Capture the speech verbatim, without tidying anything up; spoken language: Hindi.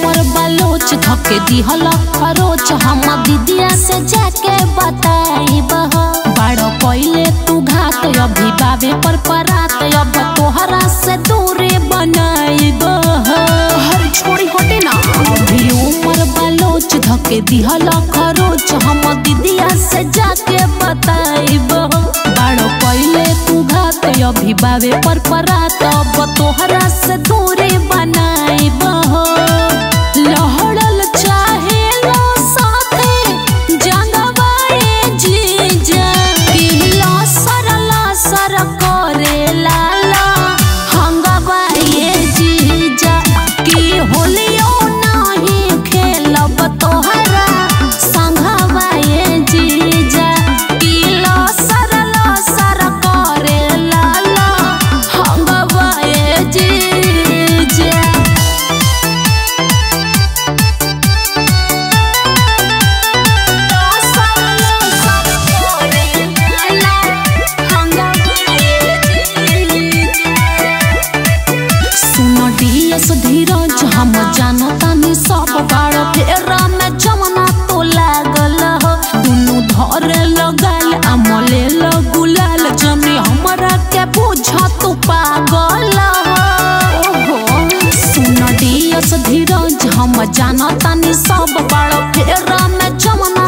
हमर बालोच धके दिहला खरोच हम दीदिया से जाके बताइबा बड़ो पहले तू घात अभी बाबे पर परात अब तोहरा से दूरे बनाइबा हर छोड़ी हटे ना अभी उमर बालोच धके दिहला खरोच हम दीदिया से जाके बताइबा बड़ो पहले तू घात अभी बाबे पर परात अब तोहरा से दूरे बनाइबा डीएस धीरज हम जानतानी सब बार फेरा में जमना तो लागल दुनू धरे लगाल अमले लगुलाल जमी हमरा के बुझा तू पागल सुन डीएस धीरज हम जानतानी सब बार फेरा में जमना